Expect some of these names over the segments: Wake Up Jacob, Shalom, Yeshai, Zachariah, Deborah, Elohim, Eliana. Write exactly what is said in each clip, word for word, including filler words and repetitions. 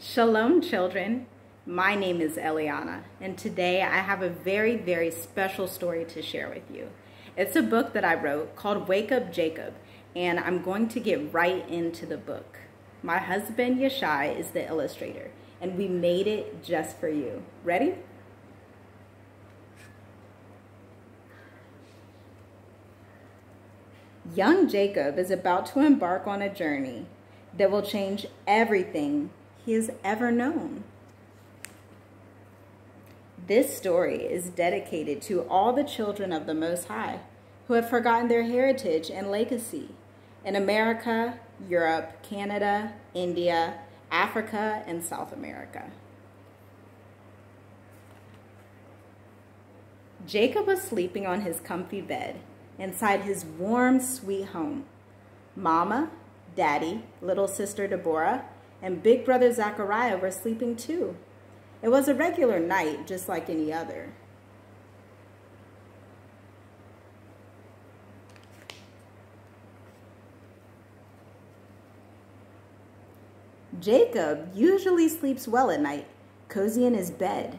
Shalom, children. My name is Eliana, and today I have a very, very special story to share with you. It's a book that I wrote called Wake Up Jacob, and I'm going to get right into the book. My husband, Yeshai, is the illustrator, and we made it just for you. Ready? Young Jacob is about to embark on a journey that will change everything he has ever known. This story is dedicated to all the children of the Most High who have forgotten their heritage and legacy in America, Europe, Canada, India, Africa, and South America. Jacob was sleeping on his comfy bed inside his warm, sweet home. Mama, Daddy, little sister Deborah, and big brother Zachariah were sleeping too. It was a regular night, just like any other. Jacob usually sleeps well at night, cozy in his bed.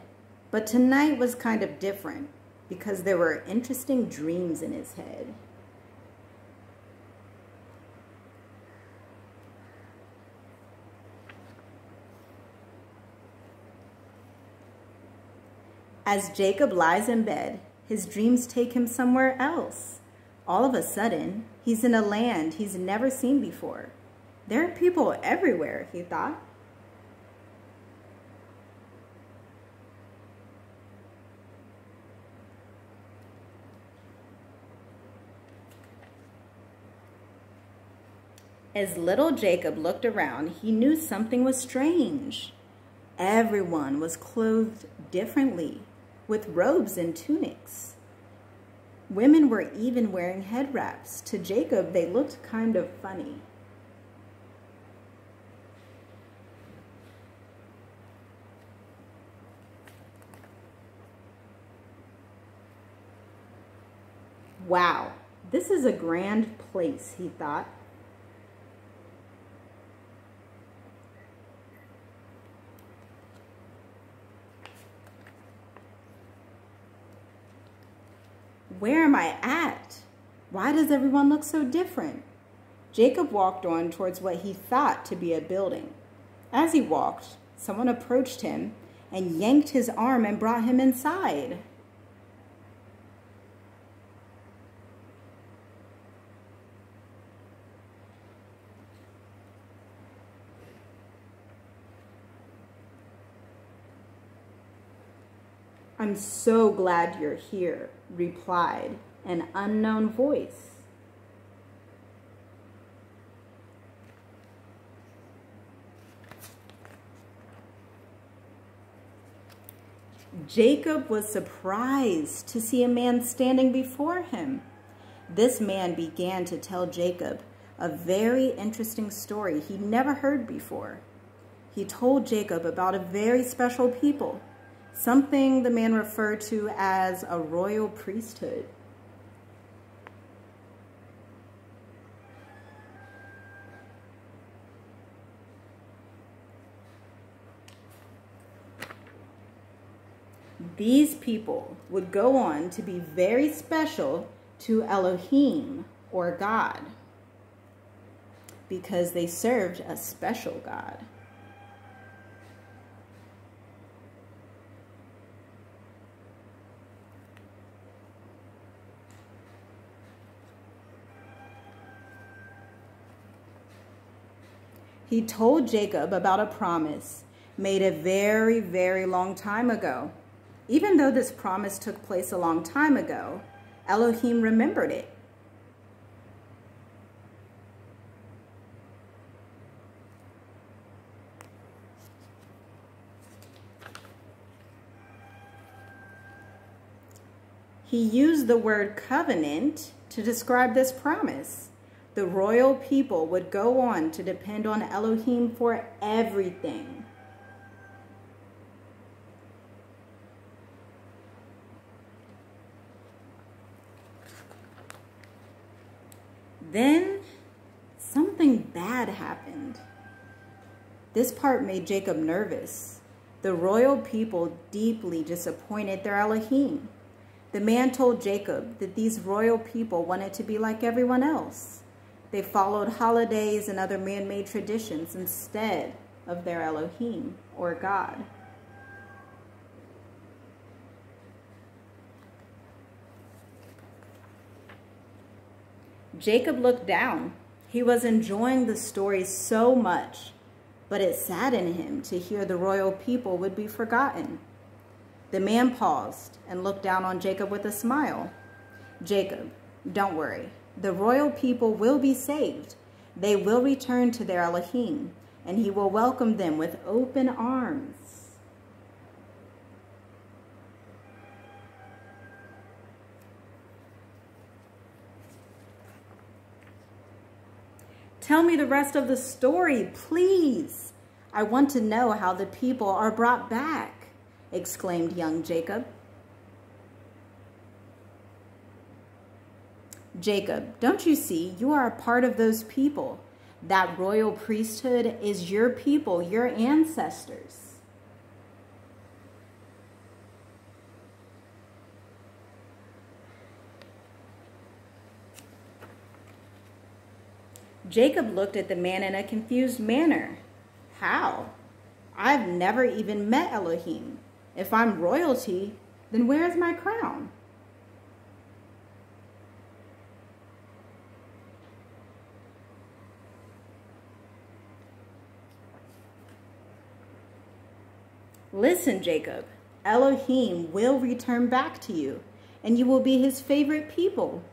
But tonight was kind of different because there were interesting dreams in his head. As Jacob lies in bed, his dreams take him somewhere else. All of a sudden, he's in a land he's never seen before. There are people everywhere, he thought. As little Jacob looked around, he knew something was strange. Everyone was clothed differently, with robes and tunics. Women were even wearing head wraps. To Jacob, they looked kind of funny. Wow, this is a grand place, he thought. Where am I at? Why does everyone look so different? Jacob walked on towards what he thought to be a building. As he walked, someone approached him and yanked his arm and brought him inside. "I'm so glad you're here," replied an unknown voice. Jacob was surprised to see a man standing before him. This man began to tell Jacob a very interesting story he'd never heard before. He told Jacob about a very special people, something the man referred to as a royal priesthood. These people would go on to be very special to Elohim, or God, because they served a special God. He told Jacob about a promise made a very, very long time ago. Even though this promise took place a long time ago, Elohim remembered it. He used the word covenant to describe this promise. The royal people would go on to depend on Elohim for everything. Then something bad happened. This part made Jacob nervous. The royal people deeply disappointed their Elohim. The man told Jacob that these royal people wanted to be like everyone else. They followed holidays and other man-made traditions instead of their Elohim or God. Jacob looked down. He was enjoying the story so much, but it saddened him to hear the royal people would be forgotten. The man paused and looked down on Jacob with a smile. Jacob, don't worry. The royal people will be saved. They will return to their Elohim, and he will welcome them with open arms. Tell me the rest of the story, please. I want to know how the people are brought back, exclaimed young Jacob. Jacob, don't you see? You are a part of those people. That royal priesthood is your people, your ancestors. Jacob looked at the man in a confused manner. How? I've never even met Elohim. If I'm royalty, then where is my crown? Listen, Jacob, Elohim will return back to you, and you will be his favorite people.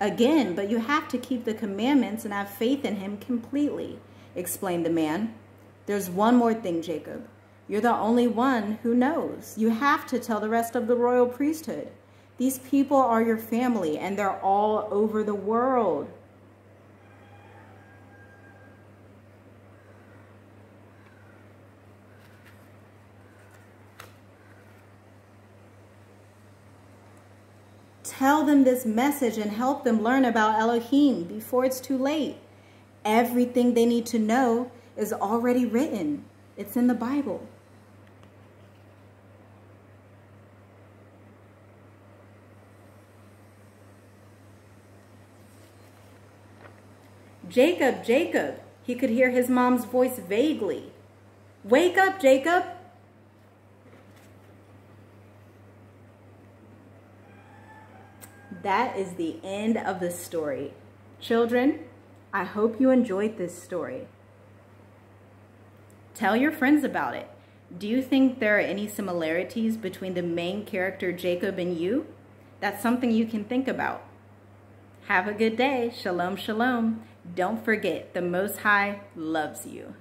Again, but you have to keep the commandments and have faith in him completely, explained the man. There's one more thing, Jacob. You're the only one who knows. You have to tell the rest of the royal priesthood. These people are your family, and they're all over the world. Tell them this message and help them learn about Elohim before it's too late. Everything they need to know is already written. It's in the Bible. Jacob, Jacob. He could hear his mom's voice vaguely. Wake up, Jacob. That is the end of the story. Children, I hope you enjoyed this story. Tell your friends about it. Do you think there are any similarities between the main character Jacob and you? That's something you can think about. Have a good day. Shalom, shalom. Don't forget, the Most High loves you.